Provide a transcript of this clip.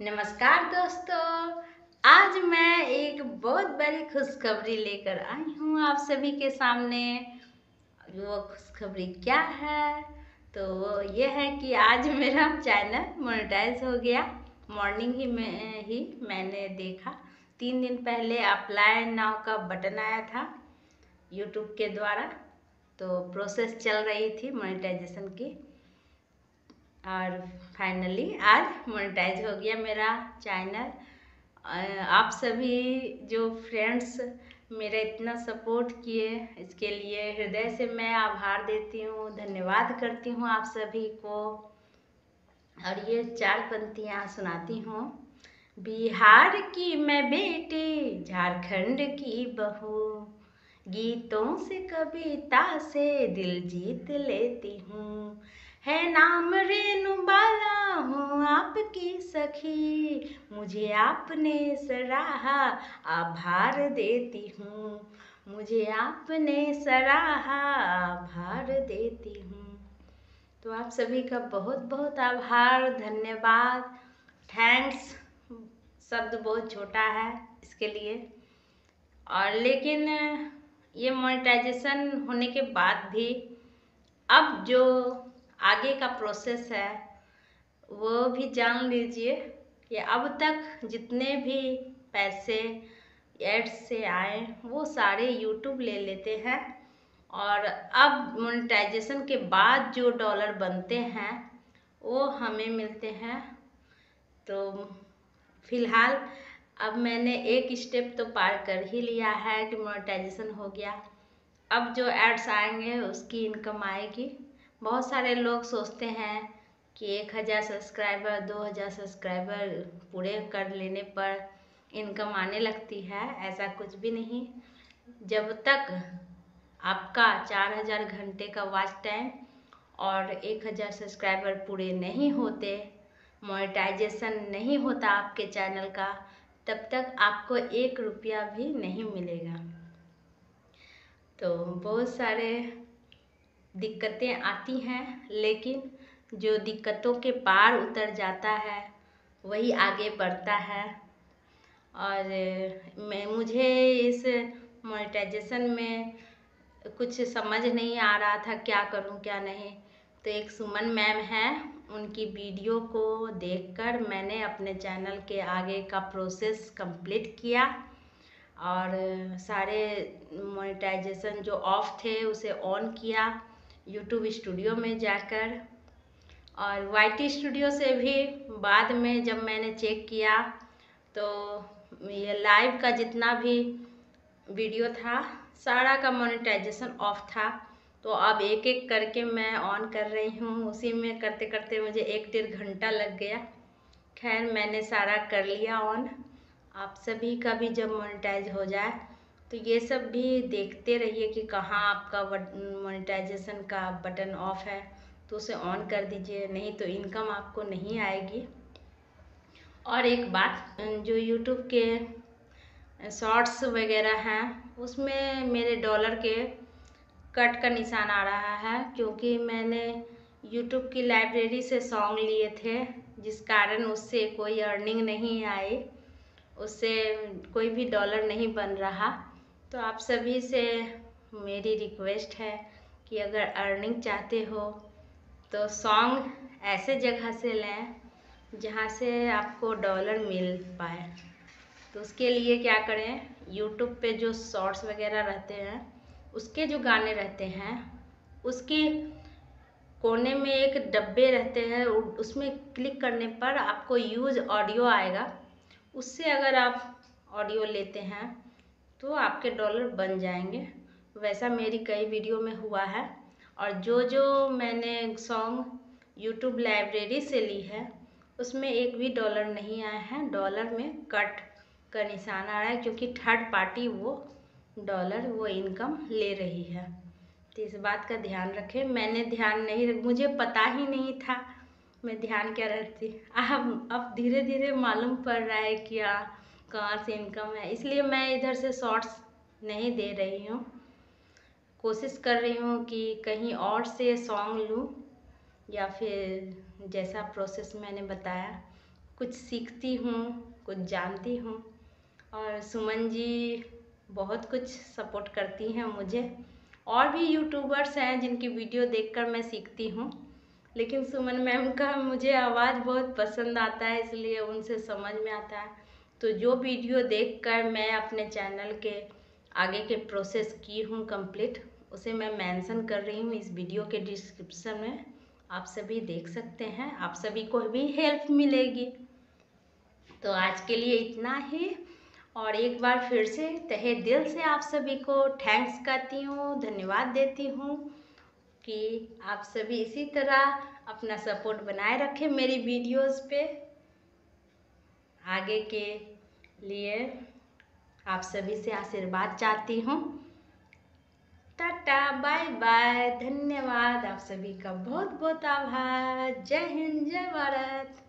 नमस्कार दोस्तों, आज मैं एक बहुत बड़ी खुशखबरी लेकर आई हूँ आप सभी के सामने। वो खुशखबरी क्या है तो वो ये है कि आज मेरा चैनल मोनेटाइज हो गया। मॉर्निंग ही मैंने देखा, 3 दिन पहले अप्लाई नाउ का बटन आया था यूट्यूब के द्वारा, तो प्रोसेस चल रही थी मोनेटाइजेशन की और फाइनली आज मोनेटाइज हो गया मेरा चैनल। आप सभी जो फ्रेंड्स मेरा इतना सपोर्ट किए, इसके लिए हृदय से मैं आभार देती हूँ, धन्यवाद करती हूँ आप सभी को। और ये 4 पंक्तियाँ सुनाती हूँ। बिहार की मैं बेटी, झारखंड की बहू, गीतों से कविता से दिल जीत लेती हूँ। है नाम रेणुबाला हूँ आपकी सखी, मुझे आपने सराहा आभार देती हूँ, मुझे आपने सराहा आभार देती हूँ। तो आप सभी का बहुत बहुत आभार, धन्यवाद, थैंक्स शब्द बहुत छोटा है इसके लिए। और लेकिन ये मोनेटाइजेशन होने के बाद भी अब जो आगे का प्रोसेस है वो भी जान लीजिए कि अब तक जितने भी पैसे एड्स से आए वो सारे यूट्यूब ले लेते हैं। और अब मोनेटाइजेशन के बाद जो डॉलर बनते हैं वो हमें मिलते हैं। तो फिलहाल अब मैंने एक स्टेप तो पार कर ही लिया है कि मोनेटाइजेशन हो गया। अब जो एड्स आएंगे उसकी इनकम आएगी। बहुत सारे लोग सोचते हैं कि 1000 सब्सक्राइबर, 2000 सब्सक्राइबर पूरे कर लेने पर इनकम आने लगती है। ऐसा कुछ भी नहीं। जब तक आपका 4000 घंटे का वॉच टाइम और 1000 सब्सक्राइबर पूरे नहीं होते, मोनेटाइजेशन नहीं होता आपके चैनल का, तब तक आपको 1 रुपया भी नहीं मिलेगा। तो बहुत सारे दिक्कतें आती हैं, लेकिन जो दिक्कतों के पार उतर जाता है वही आगे बढ़ता है। और मुझे इस मोनेटाइजेशन में कुछ समझ नहीं आ रहा था क्या करूं क्या नहीं। तो एक सुमन मैम हैं, उनकी वीडियो को देखकर मैंने अपने चैनल के आगे का प्रोसेस कंप्लीट किया और सारे मोनेटाइजेशन जो ऑफ थे उसे ऑन किया यूट्यूब स्टूडियो में जाकर। और YT स्टूडियो से भी बाद में जब मैंने चेक किया तो ये लाइव का जितना भी वीडियो था सारा का मोनेटाइजेशन ऑफ था। तो अब एक एक करके मैं ऑन कर रही हूँ। उसी में करते करते मुझे 1-1.5 घंटा लग गया। खैर मैंने सारा कर लिया ऑन। आप सभी का भी जब मोनेटाइज हो जाए तो ये सब भी देखते रहिए कि कहाँ आपका मोनेटाइजेशन का बटन ऑफ है तो उसे ऑन कर दीजिए, नहीं तो इनकम आपको नहीं आएगी। और एक बात, जो यूट्यूब के शॉर्ट्स वगैरह हैं उसमें मेरे डॉलर के कट का निशान आ रहा है, क्योंकि मैंने यूट्यूब की लाइब्रेरी से सॉन्ग लिए थे जिस कारण उससे कोई अर्निंग नहीं आई, उससे कोई भी डॉलर नहीं बन रहा। तो आप सभी से मेरी रिक्वेस्ट है कि अगर अर्निंग चाहते हो तो सॉन्ग ऐसे जगह से लें जहाँ से आपको डॉलर मिल पाए। तो उसके लिए क्या करें, यूट्यूब पे जो शॉर्ट्स वगैरह रहते हैं उसके जो गाने रहते हैं उसके कोने में एक डब्बे रहते हैं, उसमें क्लिक करने पर आपको यूज ऑडियो आएगा। उससे अगर आप ऑडियो लेते हैं तो आपके डॉलर बन जाएंगे। वैसा मेरी कई वीडियो में हुआ है। और जो जो मैंने सॉन्ग यूट्यूब लाइब्रेरी से ली है उसमें एक भी डॉलर नहीं आया है। डॉलर में कट का निशान आ रहा है क्योंकि थर्ड पार्टी वो डॉलर वो इनकम ले रही है। तो इस बात का ध्यान रखें। मैंने ध्यान नहीं रख, मुझे पता ही नहीं था मैं ध्यान क्या रखती। अब धीरे धीरे मालूम पड़ रहा है कि कहाँ से इनकम है, इसलिए मैं इधर से शॉर्ट्स नहीं दे रही हूँ। कोशिश कर रही हूँ कि कहीं और से सॉन्ग लूँ या फिर जैसा प्रोसेस मैंने बताया कुछ सीखती हूँ, कुछ जानती हूँ। और सुमन जी बहुत कुछ सपोर्ट करती हैं मुझे। और भी यूट्यूबर्स हैं जिनकी वीडियो देखकर मैं सीखती हूँ, लेकिन सुमन मैम का मुझे आवाज़ बहुत पसंद आता है, इसलिए उनसे समझ में आता है। तो जो वीडियो देखकर मैं अपने चैनल के आगे के प्रोसेस की हूँ कंप्लीट, उसे मैं मेंशन कर रही हूँ इस वीडियो के डिस्क्रिप्शन में, आप सभी देख सकते हैं, आप सभी को भी हेल्प मिलेगी। तो आज के लिए इतना ही, और एक बार फिर से तहे दिल से आप सभी को थैंक्स करती हूँ, धन्यवाद देती हूँ कि आप सभी इसी तरह अपना सपोर्ट बनाए रखें मेरी वीडियोस पे। आगे के लिए आप सभी से आशीर्वाद चाहती हूँ। टाटा, बाय बाय, धन्यवाद, आप सभी का बहुत बहुत आभार। जय हिंद, जय भारत।